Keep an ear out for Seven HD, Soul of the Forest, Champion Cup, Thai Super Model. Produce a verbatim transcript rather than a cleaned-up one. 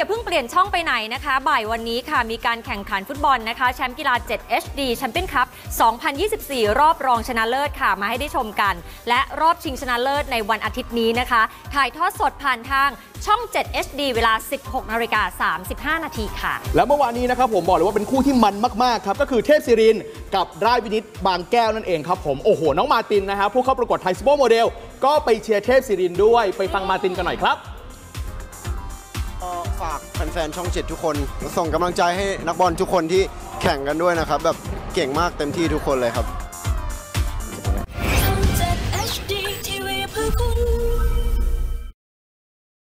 อย่าเพิ่งเปลี่ยนช่องไปไหนนะคะบ่ายวันนี้ค่ะมีการแข่งขันฟุตบอลนะคะแชมป์กีฬา เซเว่น เอช ดี แชมเปี้ยนคัพ สองพันยี่สิบสี่ รอบรองชนะเลิศค่ะมาให้ได้ชมกันและรอบชิงชนะเลิศในวันอาทิตย์นี้นะคะถ่ายทอดสดผ่านทางช่อง เซเว่น เอช ดี เวลา สิบหกนาฬิกาสามสิบห้านาที นาทีค่ะแล้วเมื่อวานนี้นะครับผมบอกเลยว่าเป็นคู่ที่มันมากๆครับก็คือเทพศิรินกับร่ายวินิตบางแก้วนั่นเองครับผมโอ้โหน้องมาตินนะครับผู้เข้าประกวดไทยซูเปอร์โมเดลก็ไปเชียร์เทพศิรินด้วยไปฟังมาตินกันหน่อยครับฝากแฟนๆช่องเจ็ดทุกคนส่งกำลังใจให้นักบอลทุกคนที่แข่งกันด้วยนะครับแบบเก่งมากเต็มที่ทุกคนเลยครับ